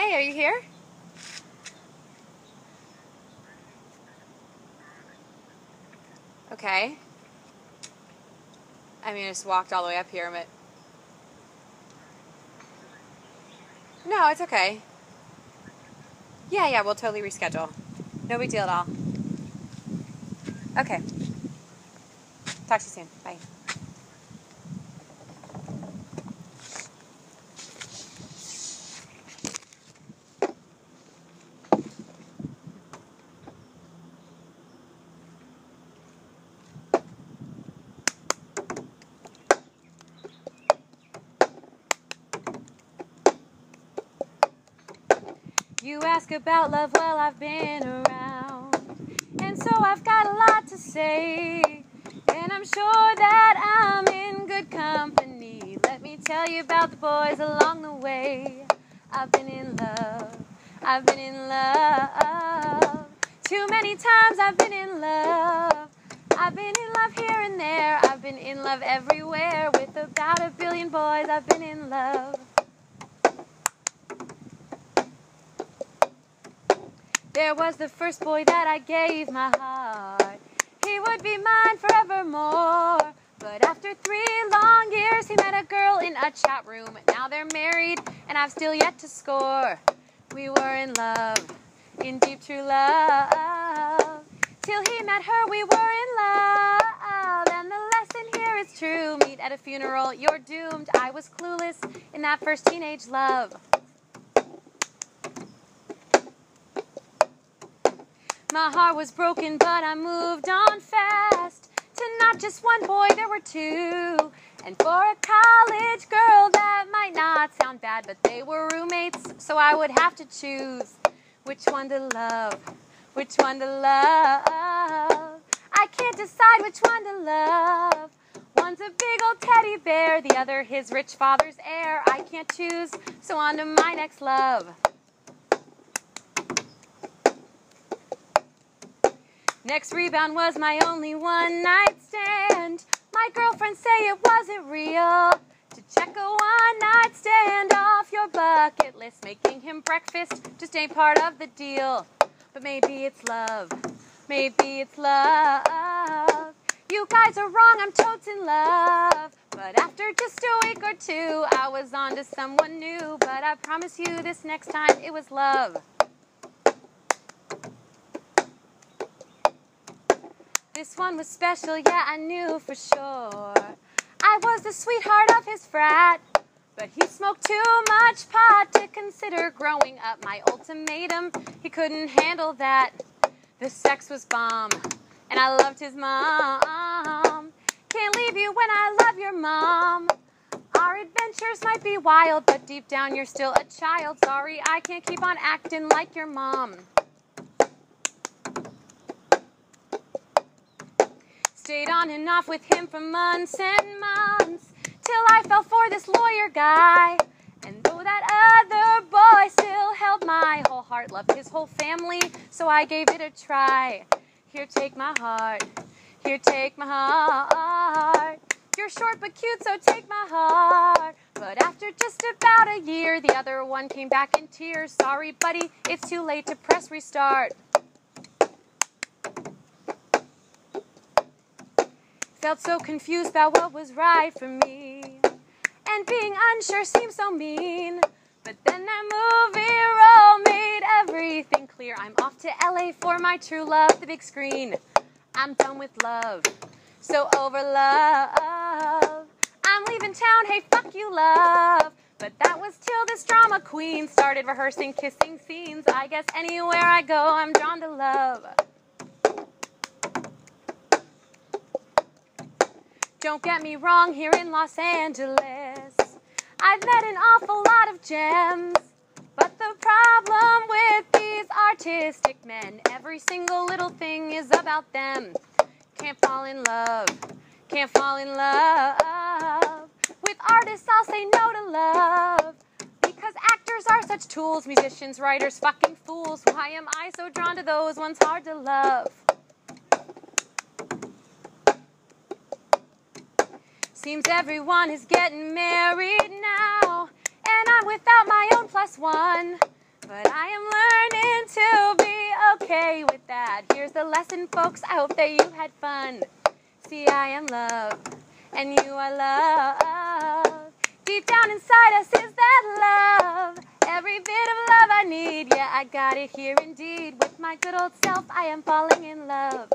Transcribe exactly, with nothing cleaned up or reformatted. Hey, are you here? Okay. I mean, I just walked all the way up here, but... No, it's okay. Yeah, yeah, we'll totally reschedule. No big deal at all. Okay. Talk to you soon. Bye. You ask about love, well, I've been around, and so I've got a lot to say, and I'm sure that I'm in good company. Let me tell you about the boys along the way. I've been in love, I've been in love, too many times I've been in love. I've been in love here and there, I've been in love everywhere, with about a billion boys I've been in love. There was the first boy that I gave my heart. He would be mine forevermore. But after three long years, he met a girl in a chat room. Now they're married, and I've still yet to score. We were in love, in deep true love. Till he met her, we were in love. And the lesson here is true. Meet at a funeral, you're doomed. I was clueless in that first teenage love. My heart was broken, but I moved on fast. To not just one boy, there were two. And for a college girl, that might not sound bad, but they were roommates, so I would have to choose which one to love, which one to love. I can't decide which one to love. One's a big old teddy bear, the other his rich father's heir. I can't choose, so on to my next love. Next rebound was my only one-night stand. My girlfriends say it wasn't real. To check a one-night stand off your bucket list, making him breakfast just ain't part of the deal. But maybe it's love, maybe it's love. You guys are wrong, I'm totes in love. But after just a week or two, I was on to someone new. But I promise you this next time it was love. This one was special, yeah, I knew for sure. I was the sweetheart of his frat, but he smoked too much pot to consider growing up. My ultimatum, he couldn't handle that. The sex was bomb, and I loved his mom. Can't leave you when I love your mom. Our adventures might be wild, but deep down you're still a child. Sorry, I can't keep on acting like your mom. Stayed on and off with him for months and months, till I fell for this lawyer guy. And though that other boy still held my whole heart, loved his whole family, so I gave it a try. Here, take my heart. Here, take my heart. You're short but cute, so take my heart. But after just about a year, the other one came back in tears. Sorry, buddy, it's too late to press restart. Felt so confused about what was right for me, and being unsure seemed so mean. But then that movie role made everything clear. I'm off to L A for my true love, the big screen. I'm done with love, so over love. I'm leaving town, hey, fuck you, love. But that was till this drama queen started rehearsing kissing scenes. I guess anywhere I go, I'm drawn to love. Don't get me wrong, here in Los Angeles, I've met an awful lot of gems. But the problem with these artistic men, every single little thing is about them. Can't fall in love, can't fall in love. With artists I'll say no to love, because actors are such tools, musicians, writers, fucking fools. Why am I so drawn to those ones hard to love? Seems everyone is getting married now, and I'm without my own plus one. But I am learning to be okay with that. Here's the lesson, folks. I hope that you had fun. See, I am love, and you are love. Deep down inside us is that love. Every bit of love I need, yeah, I got it here indeed. With my good old self, I am falling in love.